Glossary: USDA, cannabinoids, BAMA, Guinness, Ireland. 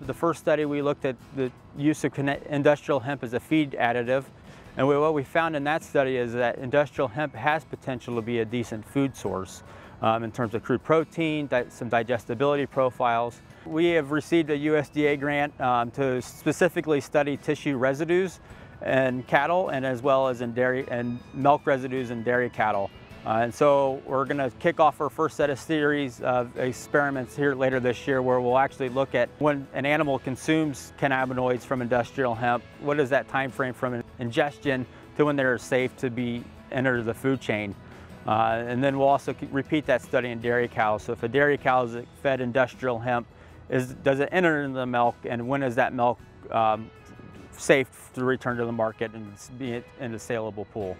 The first study we looked at the use of industrial hemp as a feed additive, and what we found in that study is that industrial hemp has potential to be a decent food source in terms of crude protein, some digestibility profiles. We have received a USDA grant to specifically study tissue residues in cattle, and as well as in dairy and milk residues in dairy cattle. And so we're going to kick off our first set of series of experiments here later this year, where we'll actually look at when an animal consumes cannabinoids from industrial hemp, what is that time frame from ingestion to when they're safe to be entered the food chain. And then we'll also repeat that study in dairy cows. So if a dairy cow is fed industrial hemp, does it enter into the milk, and when is that milk safe to return to the market and be in a saleable pool?